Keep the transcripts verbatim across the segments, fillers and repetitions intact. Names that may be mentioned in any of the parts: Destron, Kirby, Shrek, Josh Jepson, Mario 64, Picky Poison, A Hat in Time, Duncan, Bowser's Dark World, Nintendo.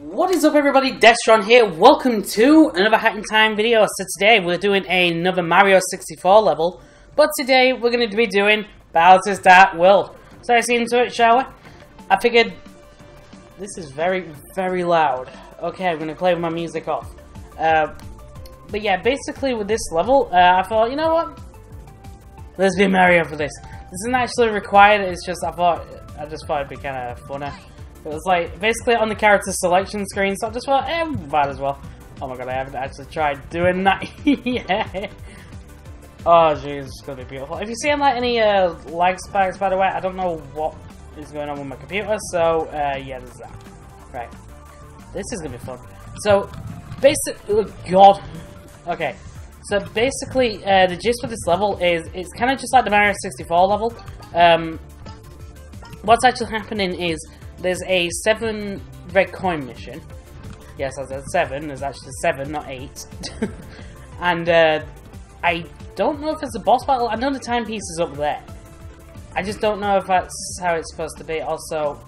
What is up, everybody? Destron here. Welcome to another Hat in Time video. So today we're doing another Mario sixty-four level, but today we're going to be doing Bowser's Dark World. So let's get into it, shall we? I figured this is very, very loud. Okay, I'm going to play with my music off. Uh, but yeah, basically with this level, uh, I thought, you know what? Let's be Mario for this. This isn't actually required. It's just I thought I just thought it'd be kind of funner. It was like, basically on the character selection screen, so I just thought, eh, might as well. Oh my god, I haven't actually tried doing that yet. Oh jeez, it's gonna be beautiful. If you see I'm like any uh, lag spikes, by the way, I don't know what is going on with my computer, so uh, yeah, there's that. Right. This is gonna be fun. So, basically, oh god. Okay. So basically, uh, the gist for this level is, it's kind of just like the Mario sixty-four level. Um, what's actually happening is, there's a seven red coin mission. Yes, I said seven. There's actually seven, not eight. And uh, I don't know if it's a boss battle. I know the timepiece is up there. I just don't know if that's how it's supposed to be. Also,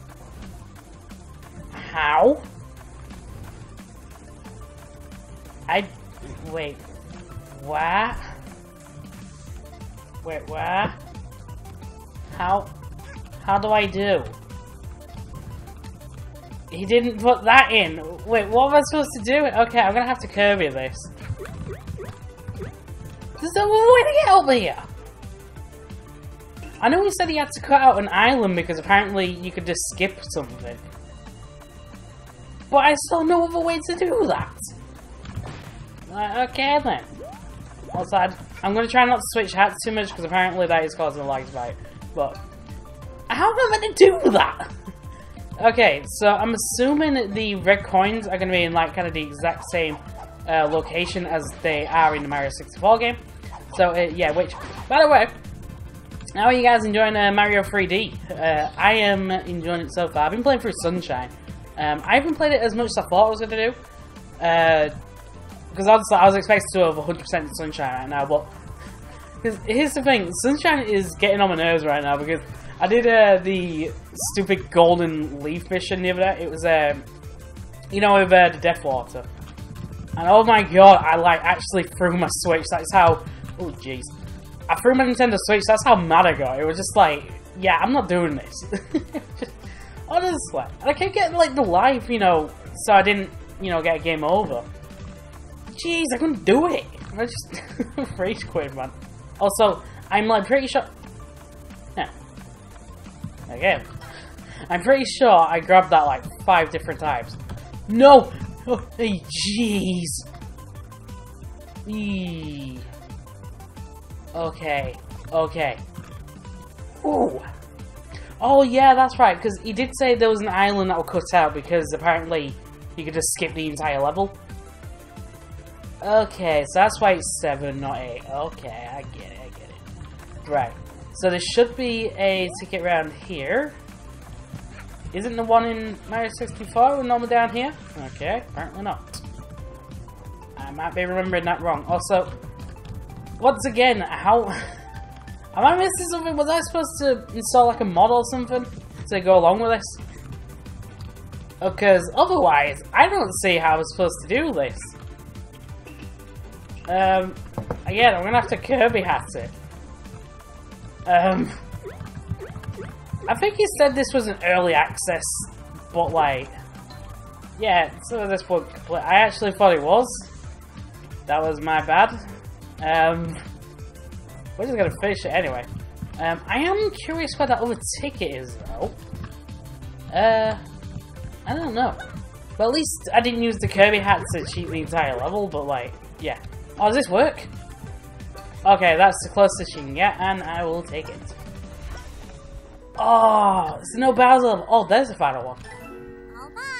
how? I wait. Where? Wait, where? How? How do I do? He didn't put that in. Wait, what am I supposed to do? Okay, I'm gonna have to Kirby this. There's no way to get over here! I know he said he had to cut out an island because apparently you could just skip something. But I saw no other way to do that! Uh, okay then. Also, I'd, I'm gonna try not to switch hats too much because apparently that is causing a lag spike. But, how am I meant to do that? Okay, so I'm assuming the red coins are going to be in like kind of the exact same uh, location as they are in the Mario sixty-four game. So uh, yeah, which, by the way, how are you guys enjoying uh, Mario three D? Uh, I am enjoying it so far. I've been playing through Sunshine. Um, I haven't played it as much as I thought I was going to do. Because uh, I, I was expecting to do over one hundred percent Sunshine right now, but cause here's the thing, Sunshine is getting on my nerves right now because I did uh, the stupid golden leaf mission the other day. It was, um, you know, over uh, the Death Water. And oh my god, I like actually threw my Switch. That's how. Oh jeez, I threw my Nintendo Switch. That's how mad I got. It was just like, yeah, I'm not doing this. Just, honestly, and I kept getting like the life, you know, so I didn't, you know, get a game over. Jeez, I couldn't do it. I just rage quit, man. Also, I'm like pretty sure. Again, I'm pretty sure I grabbed that like five different times. No! Oh, jeez! Eee. Okay, okay. Ooh! Oh yeah, that's right, because he did say there was an island that will cut out because apparently you could just skip the entire level. Okay, so that's why it's seven, not eight. Okay, I get it, I get it. Right. So there should be a ticket round here. Isn't the one in Mario sixty-four normally down here? Okay, apparently not. I might be remembering that wrong. Also, once again, how... am I missing something? Was I supposed to install like a mod or something to go along with this? Because otherwise, I don't see how I was supposed to do this. Um, again, I'm going to have to Kirby hat it. Um, I think he said this was an early access, but like, yeah, so this one, I actually thought it was. That was my bad. Um, we're just gonna finish it anyway. Um, I am curious where that other ticket is though. Uh, I don't know. But at least I didn't use the Kirby hat to cheat the entire level, but like, yeah. Oh, does this work? Okay, that's the closest you can get, and I will take it. Oh, there's no Bowser. Oh, there's the final one.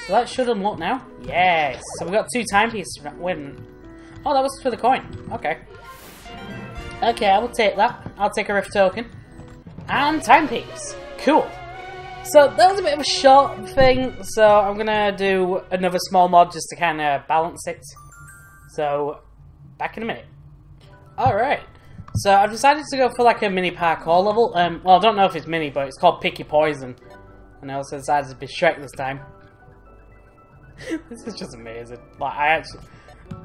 So that should unlock now. Yes. So we've got two timepieces. Wait a minute. Oh, that was for the coin. Okay. Okay, I will take that. I'll take a Rift Token. And timepiece. Cool. So that was a bit of a short thing, so I'm going to do another small mod just to kind of balance it. So, back in a minute. Alright. So I've decided to go for like a mini parkour level. Um, well, I don't know if it's mini, but it's called Picky Poison. And I also decided to be Shrek this time. This is just amazing. Like, I actually,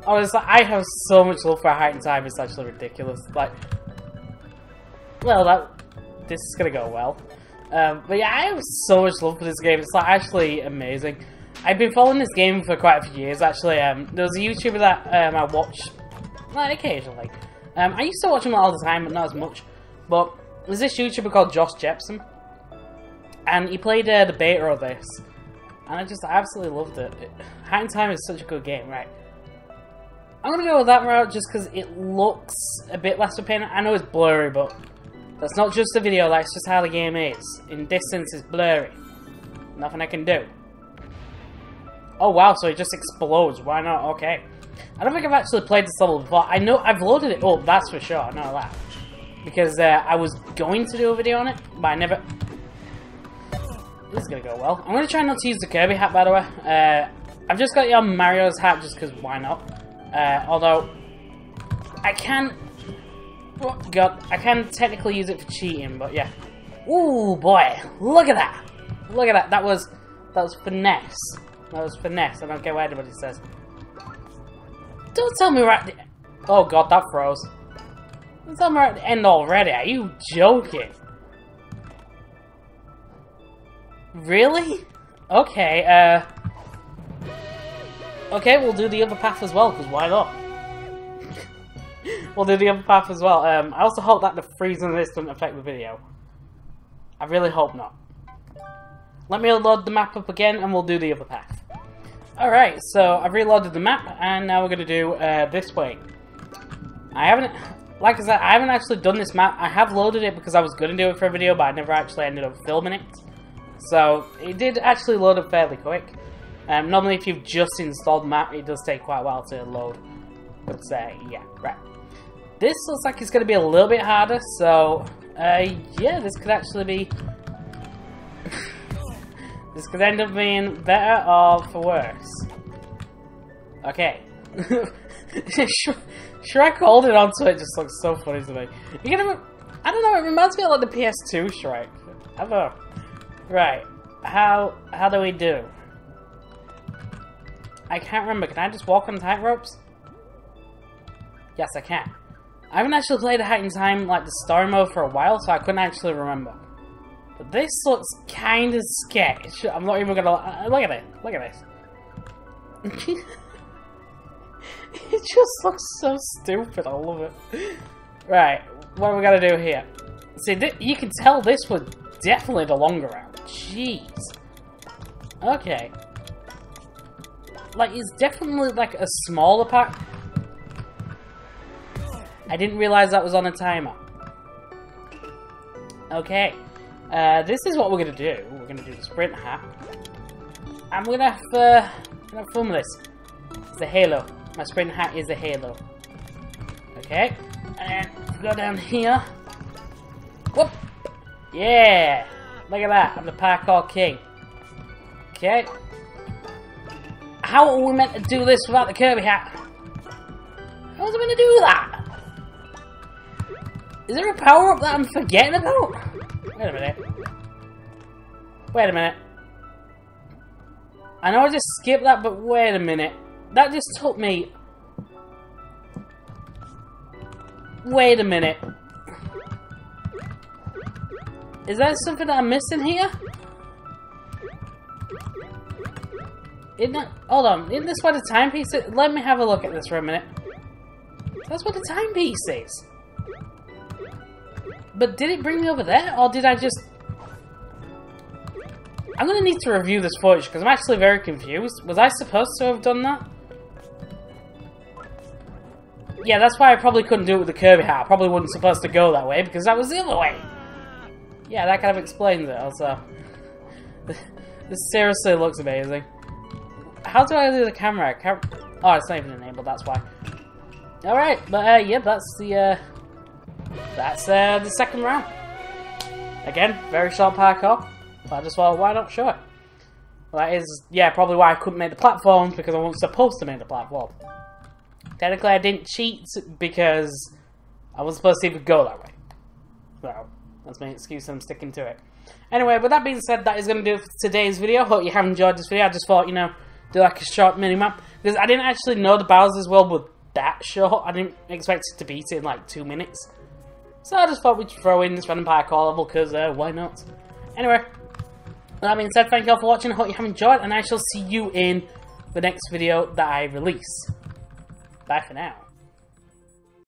honestly, I have so much love for A Hat in Time. It's actually ridiculous. Like, well, that this is gonna go well. Um, but yeah, I have so much love for this game. It's like actually amazing. I've been following this game for quite a few years. Actually, um, there was a YouTuber that um, I watch like occasionally. Um, I used to watch him all the time, but not as much. But there's this YouTuber called Josh Jepson, and he played uh, the beta of this. And I just absolutely loved it. it. Hat in Time is such a good game, right? I'm gonna go with that route just because it looks a bit less apparent. I know it's blurry, but that's not just the video, that's just how the game is. In distance, it's blurry. Nothing I can do. Oh wow, so it just explodes. Why not? Okay. I don't think I've actually played this level before. I know I've loaded it up, that's for sure. I know that. Because uh, I was going to do a video on it, but I never. This is gonna go well. I'm gonna try not to use the Kirby hat, by the way. Uh, I've just got your Mario's hat just because why not? Uh, although I can, oh god, I can technically use it for cheating, but yeah. Ooh boy, look at that! Look at that. That was that was finesse. That was finesse. I don't care what anybody says. Don't tell me right. At the... Oh god, that froze. Don't tell me right at the end already. Are you joking? Really? Okay, uh... okay, we'll do the other path as well, because why not? We'll do the other path as well. Um, I also hope that the freezing of this doesn't affect the video. I really hope not. Let me load the map up again, and we'll do the other path. Alright, so I've reloaded the map, and now we're going to do uh, this way. I haven't... Like I said, I haven't actually done this map. I have loaded it because I was going to do it for a video, but I never actually ended up filming it. So, it did actually load up fairly quick. Um, normally if you've just installed the map, it does take quite a while to load. But, uh, yeah, right. This looks like it's going to be a little bit harder, so, uh, yeah, this could actually be... this could end up being better or for worse. Okay. Sh Shrek holding onto it just looks so funny to me. You're gonna I don't know, it reminds me of like the P S two Shrek. I don't know. Right, how how do we do? I can't remember. Can I just walk on tight ropes? Yes, I can. I haven't actually played A Hat in Time like the story mode for a while, so I couldn't actually remember. But this looks kind of sketch. I'm not even gonna uh, look at it. Look at this. It just looks so stupid. I love it. Right, what are we gonna do here? See, th you can tell this was definitely the longer route. Jeez. Okay. Like, it's definitely like a smaller pack. I didn't realize that was on a timer. Okay. Uh, this is what we're gonna do. We're gonna do the sprint hat. I'm gonna have, uh, gonna have fun with this. It's a halo. My sprint hat is a halo. Okay. And go down here. Whoop! Yeah! Look at that, I'm the parkour king. Okay. How are we meant to do this without the Kirby hat? How was I meant to do that? Is there a power-up that I'm forgetting about? Wait a minute. Wait a minute. I know I just skipped that, but wait a minute. That just took me... Wait a minute. Is there something that I'm missing here? Isn't it, hold on, isn't this what a timepiece is? Let me have a look at this for a minute. That's what a timepiece is. But did it bring me over there, or did I just... I'm going to need to review this footage, because I'm actually very confused. Was I supposed to have done that? Yeah, that's why I probably couldn't do it with the Kirby hat. I probably wasn't supposed to go that way, because that was the other way. Yeah, that kind of explains it, also. This seriously looks amazing. How do I do the camera? Cam oh, it's not even enabled, that's why. Alright, but, uh, yeah, that's the, uh... That's, uh, the second round. Again, very short parkour. But I just thought, why not show it? Well, that is, yeah, probably why I couldn't make the platforms, because I wasn't supposed to make the platform. Technically, I didn't cheat, because I wasn't supposed to even go that way. So... that's my excuse, I'm sticking to it. Anyway, with that being said, that is going to do it for today's video. Hope you have enjoyed this video. I just thought, you know, do like a short mini-map. Because I didn't actually know the Bowser's World was that short. I didn't expect it to beat it in like two minutes. So I just thought we'd throw in this random parkour level, because uh, why not? Anyway, with that being said, thank you all for watching. I hope you have enjoyed, and I shall see you in the next video that I release. Bye for now.